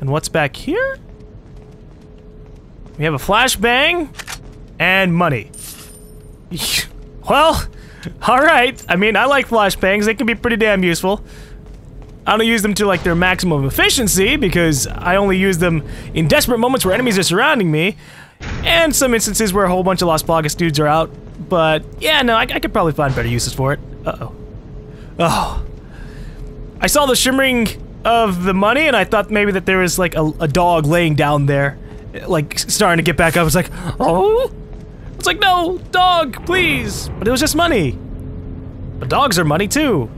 And what's back here? We have a flashbang and money. Well, alright. I mean, I like flashbangs. They can be pretty damn useful. I don't use them to like their maximum efficiency because I only use them in desperate moments where enemies are surrounding me and some instances where a whole bunch of Las Plagas dudes are out. But yeah, no, I could probably find better uses for it. Uh-oh. Oh. I saw the shimmering of the money and I thought maybe that there was like a dog laying down there, like starting to get back up. It's like, oh? It's like, no, dog, please. But it was just money. But dogs are money too.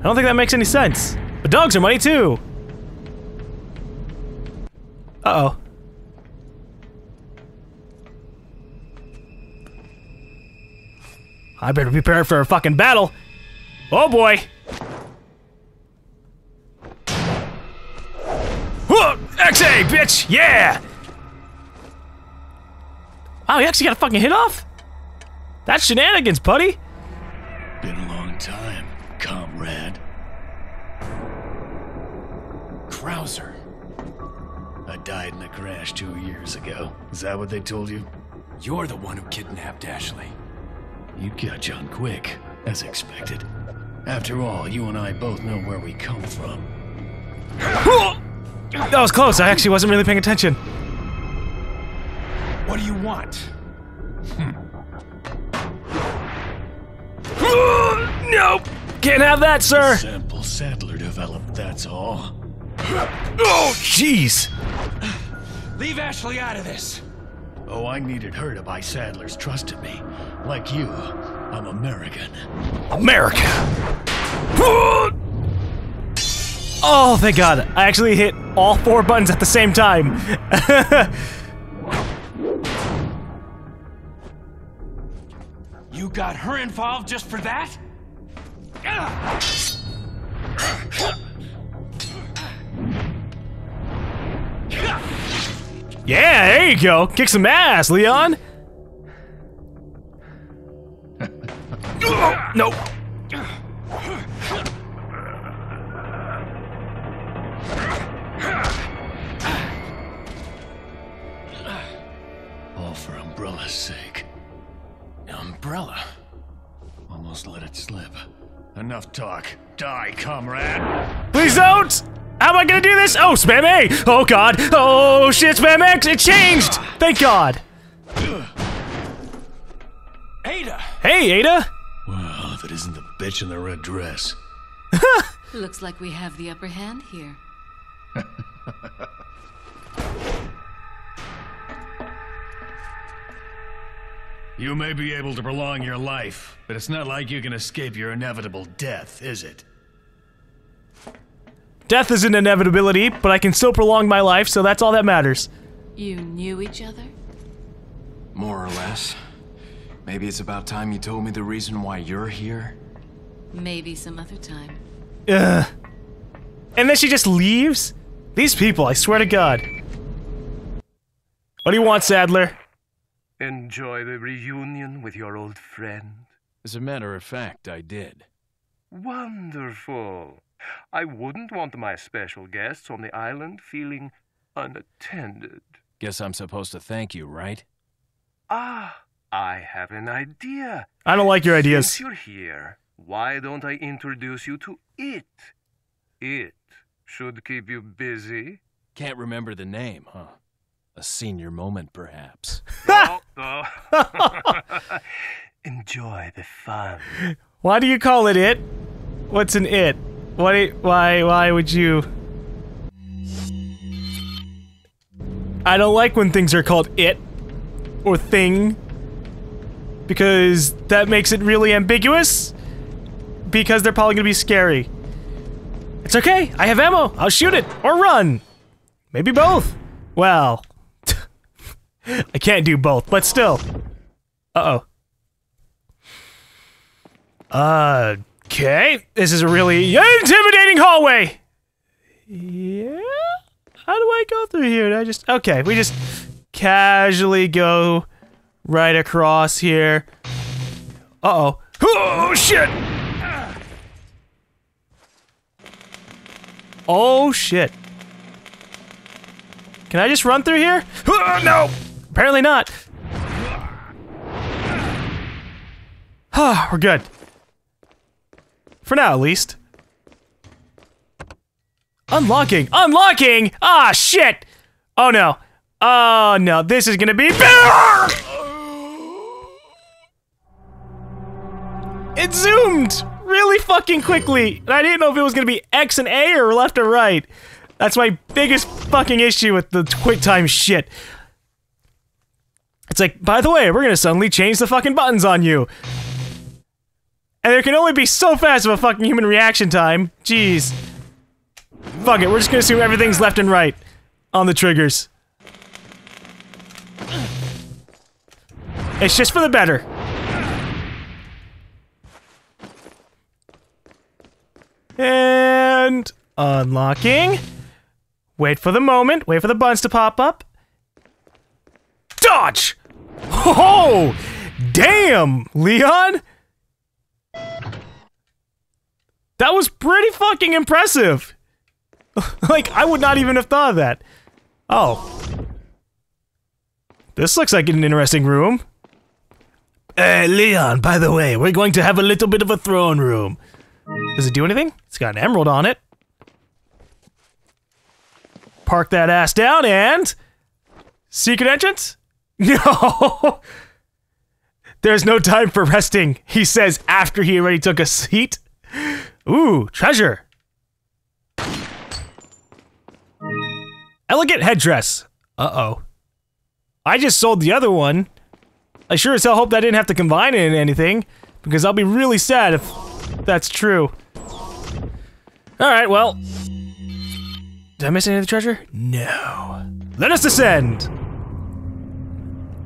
I don't think that makes any sense. But dogs are money too. Uh-oh. I better prepare for a fucking battle. Oh boy. Whoa! XA, bitch! Yeah! Wow, you actually got a fucking hit off? That's shenanigans, buddy. Been a long time, comrade. Krauser. I died in a crash 2 years ago. Is that what they told you? You're the one who kidnapped Ashley. You got John quick, as expected. After all, you and I both know where we come from. That was close, I actually wasn't really paying attention. What do you want? No! Can't have that, sir! Sample Sadler developed, that's all. Oh, jeez! Leave Ashley out of this! Oh, I needed her to buy Sadler's trust in me. Like you, I'm American. America! Oh, thank God. I actually hit all four buttons at the same time. You got her involved just for that? Yeah, there you go. Kick some ass, Leon. Oh, no. All for Umbrella's sake. Umbrella? Almost let it slip. Enough talk. Die, comrade. Please don't. How am I gonna do this? Oh, spam A! Oh God! Oh shit, spam X! It changed! Thank God! Ada! Hey, Ada! Well, if it isn't the bitch in the red dress. Looks like we have the upper hand here. You may be able to prolong your life, but it's not like you can escape your inevitable death, is it? Death is an inevitability, but I can still prolong my life, so that's all that matters. You knew each other? More or less. Maybe it's about time you told me the reason why you're here. Maybe some other time. Ugh. And then she just leaves? These people, I swear to God. What do you want, Sadler? Enjoy the reunion with your old friend. As a matter of fact, I did. Wonderful. I wouldn't want my special guests on the island feeling unattended. Guess I'm supposed to thank you, right? Ah, I have an idea. I don't like your ideas. Since you're here, why don't I introduce you to it? It should keep you busy. Can't remember the name, huh? A senior moment, perhaps. Oh. Enjoy the fun. Why do you call it it? What's an it? Why would you? I don't like when things are called it or thing because that makes it really ambiguous because they're probably gonna be scary. It's okay, I have ammo, I'll shoot it or run. Maybe both. Well, I can't do both, but still. Uh-oh. Okay, this is a really intimidating hallway! Yeah? How do I go through here? Okay, we just casually go right across here. Uh-oh. Oh, shit! Oh, shit. Can I just run through here? No! Apparently not. We're good. For now, at least. Unlocking! Unlocking! Ah, shit! Oh, no. Oh, no. This is gonna be... It zoomed really fucking quickly. And I didn't know if it was gonna be X and A or left or right. That's my biggest fucking issue with the QuickTime shit. It's like, by the way, we're gonna suddenly change the fucking buttons on you. And there can only be so fast of a fucking human reaction time. Jeez. Fuck it, we're just gonna assume everything's left and right on the triggers. It's just for the better. And... unlocking. Wait for the moment, wait for the buttons to pop up. Dodge! Oh! Damn, Leon! That was pretty fucking impressive! Like, I would not even have thought of that. Oh. This looks like an interesting room. Leon, by the way, we're going to have a little bit of a throne room. Does it do anything? It's got an emerald on it. Park that ass down and... secret entrance? No! There's no time for resting, he says after he already took a seat. Ooh, treasure. Elegant headdress. Uh-oh. I just sold the other one. I sure as hell hope that I didn't have to combine it in anything, because I'll be really sad if that's true. Alright, well. Did I miss any of the treasure? No. Let us descend!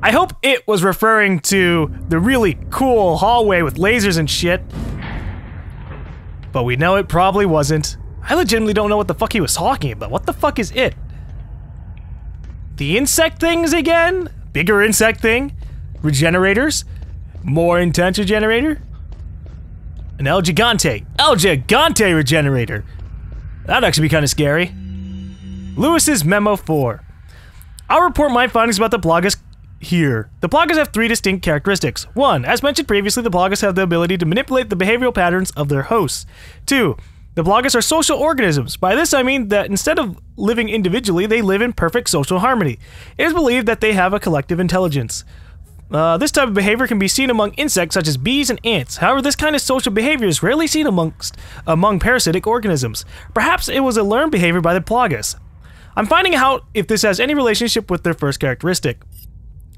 I hope it was referring to the really cool hallway with lasers and shit. But we know it probably wasn't. I legitimately don't know what the fuck he was talking about. What the fuck is it? The insect things again? Bigger insect thing? Regenerators? More intense regenerator? An El Gigante. El Gigante regenerator! That'd actually be kind of scary. Lewis's Memo 4. I'll report my findings about the Plagas here. The Plagas have three distinct characteristics. 1. As mentioned previously, the Plagas have the ability to manipulate the behavioral patterns of their hosts. 2. The Plagas are social organisms. By this I mean that instead of living individually, they live in perfect social harmony. It is believed that they have a collective intelligence. This type of behavior can be seen among insects such as bees and ants. However, this kind of social behavior is rarely seen among parasitic organisms. Perhaps it was a learned behavior by the Plagas. I'm finding out if this has any relationship with their first characteristic.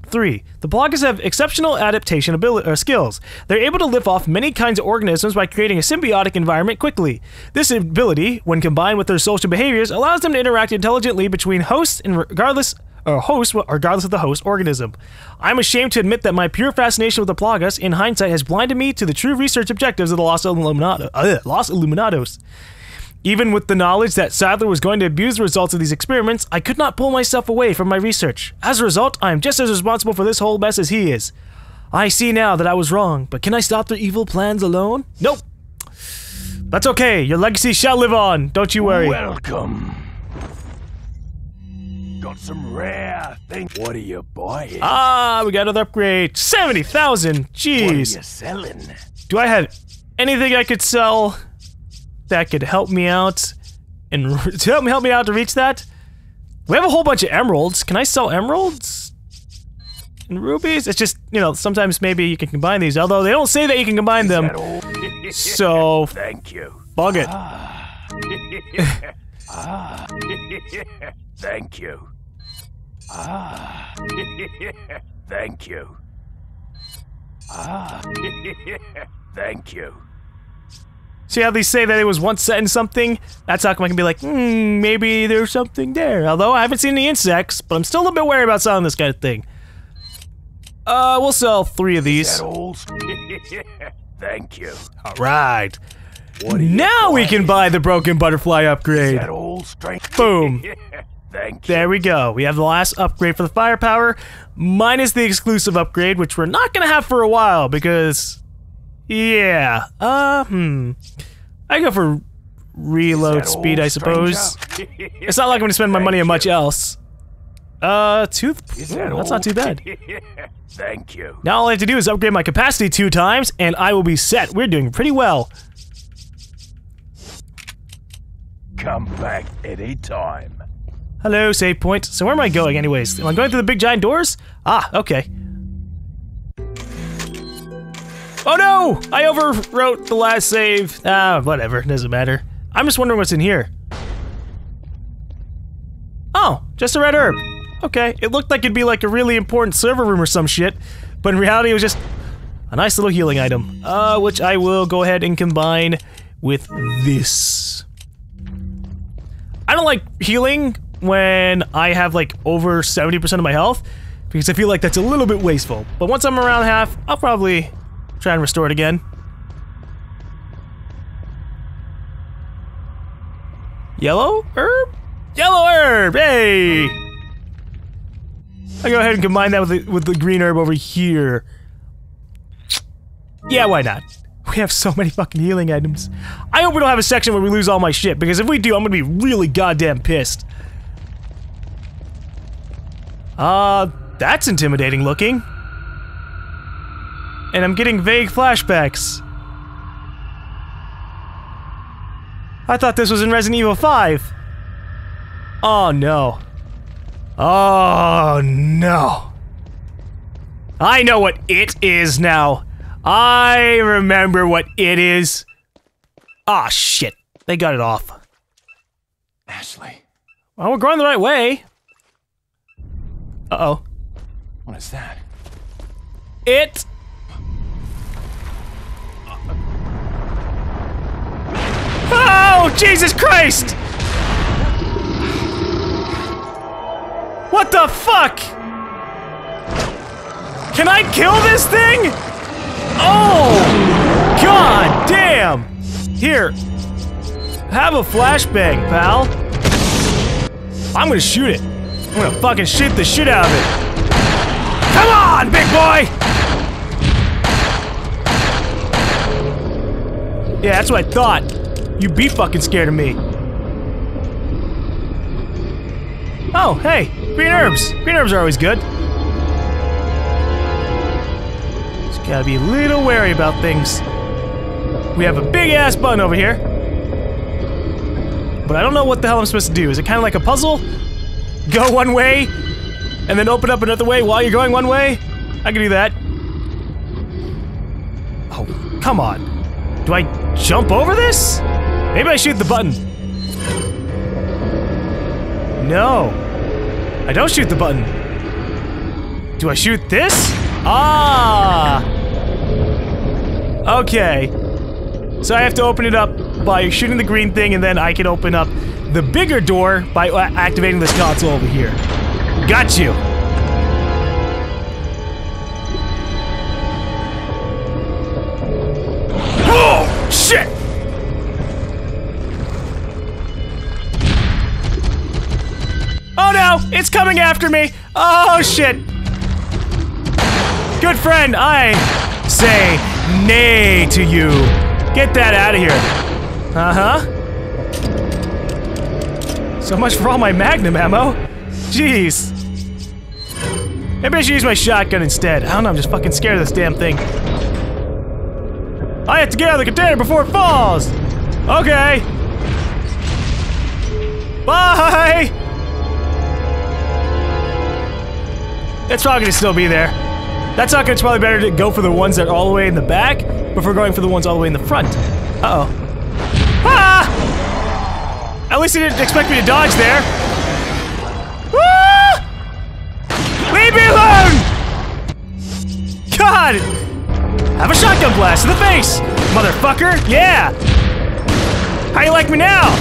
3. The Plagas have exceptional adaptation skills. They're able to live off many kinds of organisms by creating a symbiotic environment quickly. This ability, when combined with their social behaviors, allows them to interact intelligently between hosts and regardless of the host organism. I'm ashamed to admit that my pure fascination with the Plagas, in hindsight, has blinded me to the true research objectives of the Los Iluminados. Even with the knowledge that Sadler was going to abuse the results of these experiments, I could not pull myself away from my research. As a result, I am just as responsible for this whole mess as he is. I see now that I was wrong, but can I stop their evil plans alone? Nope. That's okay, your legacy shall live on, don't you worry. Welcome. Got some rare things. What are you buying? Ah, we got another upgrade. 70,000, jeez. What are you selling? Do I have anything I could sell that could help me out and help me out to reach that? We have a whole bunch of emeralds. Can I sell emeralds? And rubies? It's just, you know, sometimes maybe you can combine these, although they don't say that you can combine them. So, thank you. Bug it. Thank you. Thank you. Thank you. See how they say that it was once set in something? That's how come I can be like, maybe there's something there. Although I haven't seen any insects, but I'm still a little bit worried about selling this kind of thing. We'll sell 3 of these. Thank you. Alright. Now we can buy the broken butterfly upgrade. Boom. Thank you. There we go. We have the last upgrade for the firepower, minus the exclusive upgrade, which we're not gonna have for a while, because... yeah. I go for reload speed, I suppose. It's not like I'm gonna spend my money on much else. Tooth? That's not too bad. Thank you. Now all I have to do is upgrade my capacity 2 times, and I will be set. We're doing pretty well. Come back any time. Hello, save point. So where am I going anyways? Am I going through the big giant doors? Ah, okay. Oh no! I overwrote the last save. Ah, whatever, doesn't matter. I'm just wondering what's in here. Oh, just a red herb. Okay, it looked like it'd be like a really important server room or some shit, but in reality it was just a nice little healing item, which I will go ahead and combine with this. I don't like healing when I have like over 70% of my health, because I feel like that's a little bit wasteful. But once I'm around half, I'll probably try and restore it again. Yellow herb? Yellow herb! Hey! I'll go ahead and combine that with the green herb over here. Yeah, why not? We have so many fucking healing items. I hope we don't have a section where we lose all my shit, because if we do, I'm gonna be really goddamn pissed. That's intimidating looking. And I'm getting vague flashbacks. I thought this was in Resident Evil 5. Oh no. Oh no. I know what it is now. I remember what it is. Ah, shit. They got it off. Ashley. Well, we're going the right way. Uh-oh. What is that? It... Oh, Jesus Christ! What the fuck? Can I kill this thing? Oh! God damn! Here. Have a flashbang, pal. I'm gonna shoot it. I'm gonna fucking shoot the shit out of it. Come on, big boy! Yeah, that's what I thought. You be fucking scared of me. Oh, hey, green herbs. Green herbs are always good. Just gotta be a little wary about things. We have a big ass button over here. But I don't know what the hell I'm supposed to do. Is it kind of like a puzzle? Go one way, and then open up another way while you're going one way? I can do that. Oh, come on. Do I jump over this? Maybe I shoot the button. No. I don't shoot the button. Do I shoot this? Ah! Okay. So I have to open it up by shooting the green thing, and then I can open up the bigger door by activating this console over here. Got you. Oh, shit! Oh no! It's coming after me! Oh shit! Good friend, I say nay to you. Get that out of here. Uh-huh. So much for all my magnum ammo. Jeez. Maybe I should use my shotgun instead. I don't know, I'm just fucking scared of this damn thing. I have to get out of the container before it falls! Okay. Bye! It's probably gonna still be there. That's not good. It's probably better to go for the ones that are all the way in the back before going for the ones all the way in the front. Uh-oh. Ah! At least he didn't expect me to dodge there. Ah! Leave me alone! God! Have a shotgun blast in the face! Motherfucker! Yeah! How you like me now?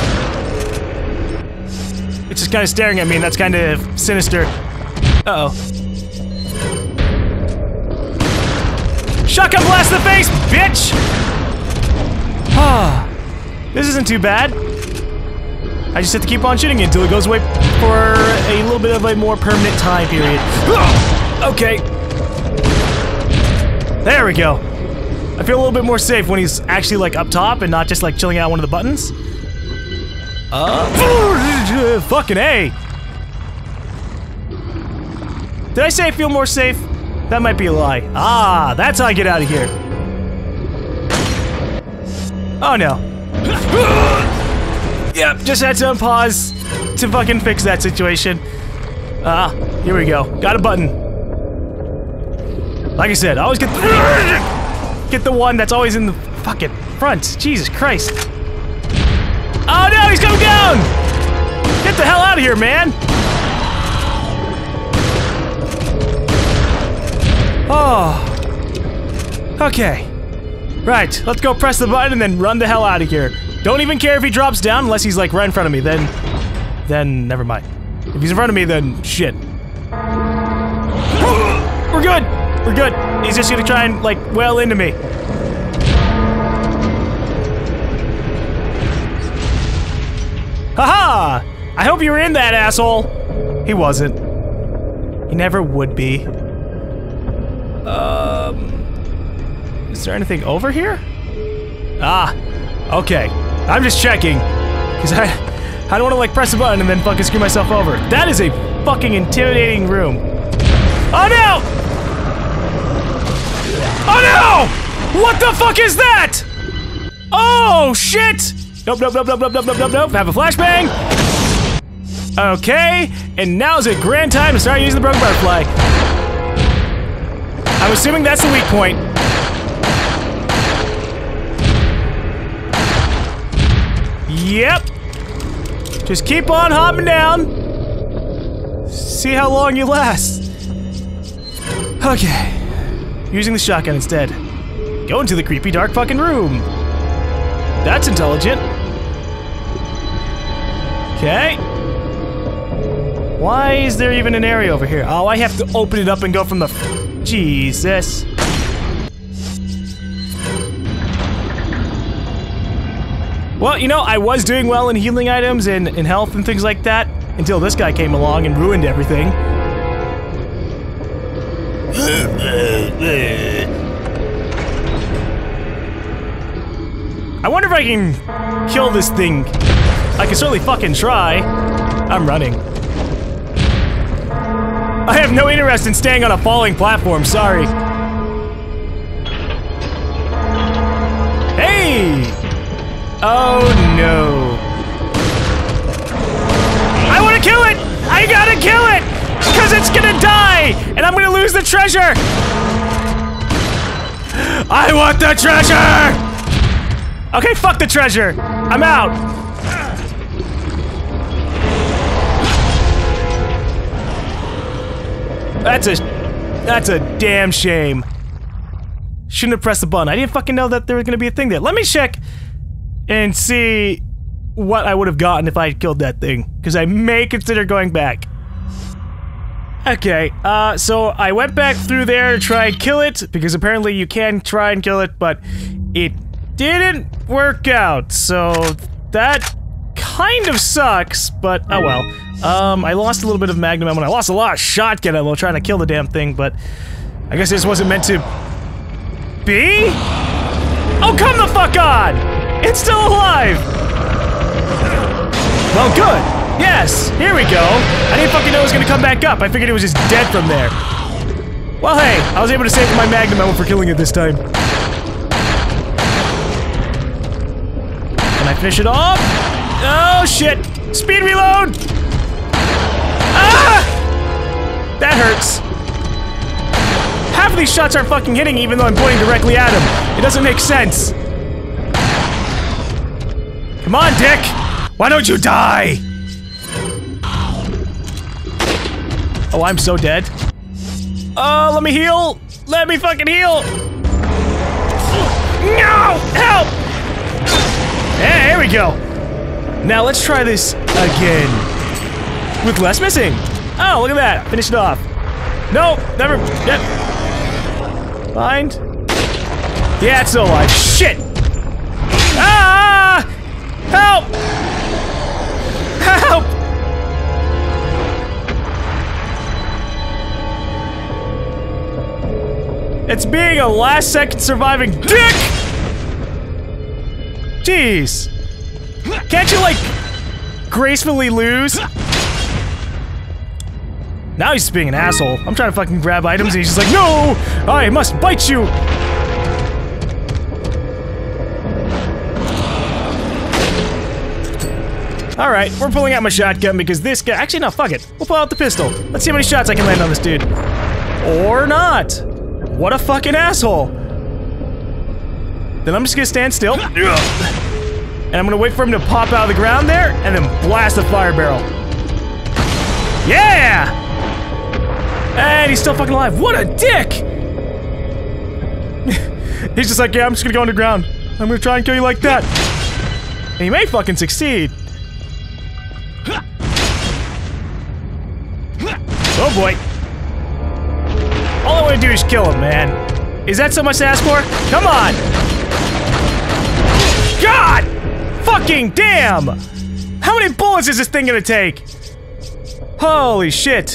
It's just kind of staring at me and that's kind of sinister. Uh-oh. Shotgun blast in the face, bitch! Ah, this isn't too bad. I just have to keep on shooting it until it goes away for a little bit of a more permanent time period. Okay. There we go. I feel a little bit more safe when he's actually like up top and not just like chilling out one of the buttons. Fucking A! Did I say I feel more safe? That might be a lie. Ah, that's how I get out of here. Oh no. Yep, just had to unpause to fucking fix that situation. Ah, here we go. Got a button. Like I said, I always get the one that's always in the fucking front. Jesus Christ. Oh no, he's going down! Get the hell out of here, man! Oh. Okay. Right, let's go press the button and then run the hell out of here. Don't even care if he drops down unless he's like right in front of me, then never mind. If he's in front of me, then shit. We're good! We're good. He's just gonna try and like wail into me. Haha! I hope you were in that, asshole! He wasn't. He never would be. Is there anything over here? Ah, okay. I'm just checking. Because I don't want to like press a button and then fucking screw myself over. That is a fucking intimidating room. Oh no! Oh no! What the fuck is that? Oh shit! Nope, nope, nope, nope, nope, nope, nope, nope, nope. Have a flashbang! Okay, and now's a grand time to start using the broken butterfly. I'm assuming that's the weak point. Yep. Just keep on hopping down. See how long you last. Okay. Using the shotgun instead. Go into the creepy dark fucking room. That's intelligent. Okay. Why is there even an area over here? Oh, I have to open it up and go from the... Jesus. Well, you know, I was doing well in healing items and in health and things like that until this guy came along and ruined everything. I wonder if I can kill this thing. I can certainly fucking try. I'm running. I have no interest in staying on a falling platform, sorry. Hey! Oh no. I wanna kill it! I gotta kill it! Cause it's gonna die! And I'm gonna lose the treasure! I want the treasure! Okay, fuck the treasure! I'm out! That's a damn shame. Shouldn't have pressed the button. I didn't fucking know that there was gonna be a thing there. Let me check and see what I would have gotten if I had killed that thing. Because I may consider going back. Okay, so I went back through there to try and kill it, because apparently you can try and kill it, but it didn't work out, so that kind of sucks, but oh well. I lost a little bit of magnum ammo, and I lost a lot of shotgun ammo trying to kill the damn thing, but I guess this wasn't meant to be? Oh, come the fuck on! It's still alive! Well, good! Yes! Here we go! I didn't fucking know it was gonna come back up, I figured it was just dead from there. Well, hey, I was able to save my magnum ammo for killing it this time. Can I finish it off? Oh shit! Speed reload! Ah! That hurts. Half of these shots aren't fucking hitting even though I'm pointing directly at him. It doesn't make sense. Come on, Dick! Why don't you die? Oh, I'm so dead. Oh, let me heal! Let me fucking heal! No! Help! Hey, here we go! Now let's try this again. With less missing! Oh, look at that! Finish it off. No! Never... Yep. Bind. Yeah, it's still alive. Shit! Ah! Help! Help! It's being a last-second surviving dick! Jeez. Can't you, like, gracefully lose? Now he's being an asshole. I'm trying to fucking grab items and he's just like, no! I must bite you! Alright, we're pulling out my shotgun because this guy- actually, no, fuck it. We'll pull out the pistol. Let's see how many shots I can land on this dude. Or not. What a fucking asshole. Then I'm just gonna stand still. And I'm gonna wait for him to pop out of the ground there, and then blast the fire barrel. Yeah! And he's still fucking alive. What a dick! He's just like, yeah, I'm just gonna go underground. I'm gonna try and kill you like that. And he may fucking succeed. Oh boy. All I want to do is kill him, man. Is that so much to ask for? Come on! God! Fucking damn! How many bullets is this thing gonna take? Holy shit.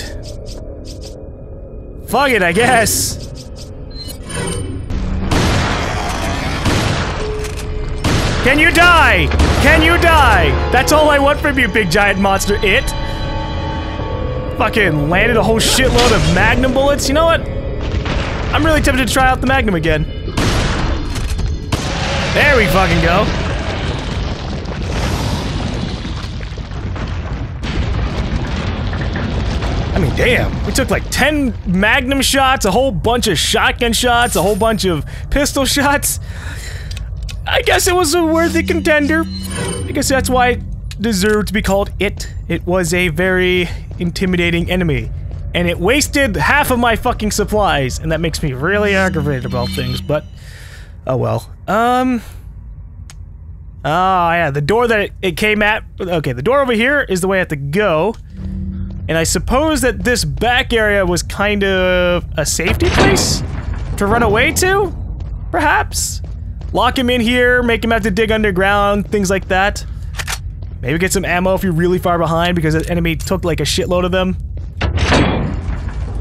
Fuck it, I guess. Can you die? Can you die? That's all I want from you, big giant monster. It. Fucking landed a whole shitload of magnum bullets. You know what? I'm really tempted to try out the magnum again. There we fucking go. I mean, damn. We took like 10 magnum shots, a whole bunch of shotgun shots, a whole bunch of pistol shots. I guess it was a worthy contender. I guess that's why it deserved to be called it. It was a very intimidating enemy. And it wasted half of my fucking supplies. And that makes me really aggravated about things, but... oh well. Oh yeah, the door that it came at... okay, the door over here is the way I have to go. And I suppose that this back area was kind of a safety place? To run away to? Perhaps? Lock him in here, make him have to dig underground, things like that. Maybe get some ammo if you're really far behind because the enemy took like a shitload of them.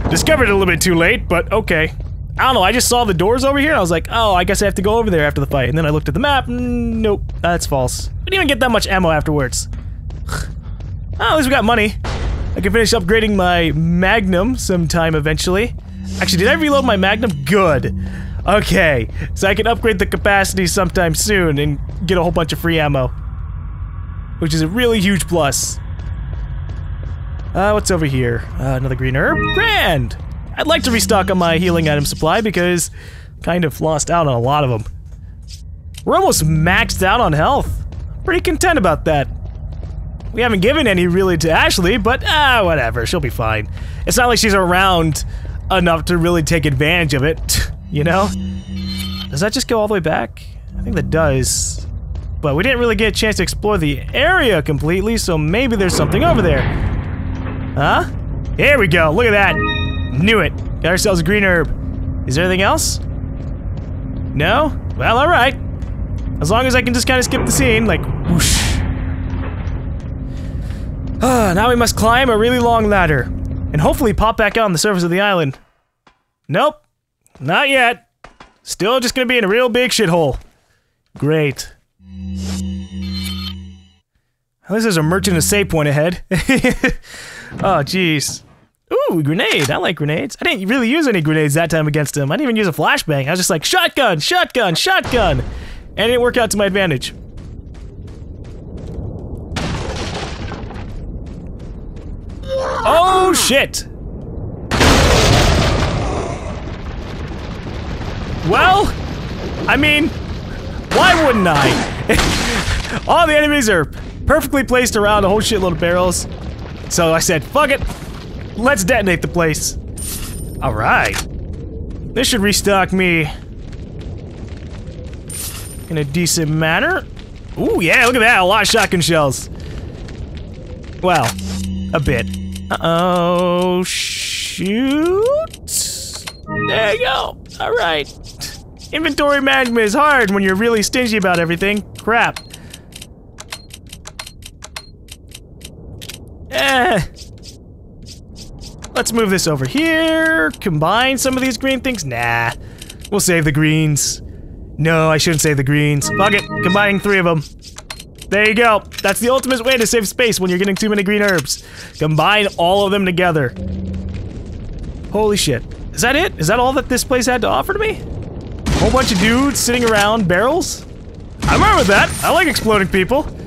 Discovered it a little bit too late, but okay. I don't know, I just saw the doors over here and I was like, oh, I guess I have to go over there after the fight. And then I looked at the map, nope, that's false. We didn't even get that much ammo afterwards. Oh, at least we got money. I can finish upgrading my Magnum sometime eventually. Actually, did I reload my Magnum? Good. Okay, so I can upgrade the capacity sometime soon and get a whole bunch of free ammo. Which is a really huge plus. What's over here? Another green herb? Grand! I'd like to restock on my healing item supply because I kind of lost out on a lot of them. We're almost maxed out on health. Pretty content about that. We haven't given any really to Ashley, but whatever, she'll be fine. It's not like she's around enough to really take advantage of it. You know? Does that just go all the way back? I think that does. But we didn't really get a chance to explore the area completely, so maybe there's something over there. Huh? Here we go, look at that! Knew it! Got ourselves a green herb. Is there anything else? No? Well, alright. As long as I can just kind of skip the scene, like, whoosh. Now we must climb a really long ladder. And hopefully pop back out on the surface of the island. Nope. Not yet. Still just gonna be in a real big shithole. Great. At least there's a merchant of save point ahead. Oh, jeez. Ooh, grenade. I like grenades. I didn't really use any grenades that time against him. I didn't even use a flashbang. I was just like, shotgun, shotgun, shotgun! And it didn't work out to my advantage. Oh, shit! Well, I mean, why wouldn't I? All the enemies are perfectly placed around a whole shitload of barrels. So I said, fuck it, let's detonate the place. Alright. This should restock me in a decent manner. Ooh, yeah, look at that, a lot of shotgun shells. Well, a bit. Uh-oh, shoot. There you go, alright. Inventory management is hard when you're really stingy about everything. Crap. Let's move this over here. Combine some of these green things. Nah. We'll save the greens. No, I shouldn't save the greens. Fuck it. Combining three of them. There you go. That's the ultimate way to save space when you're getting too many green herbs. Combine all of them together. Holy shit. Is that it? Is that all that this place had to offer to me? A whole bunch of dudes sitting around barrels? I remember that. I like exploding people.